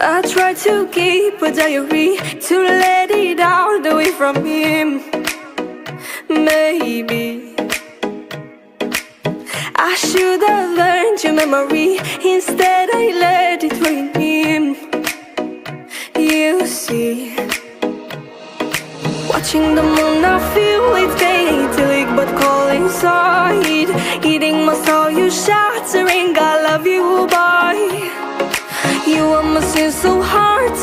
I tried to keep a diary to let it out away from him. Maybe I should have learned your memory, instead I let it rain him. You see, watching the moon, I feel it's daydreaming, but cold inside, eating my soul, you shattering. I love you, boy. You almost seem so hard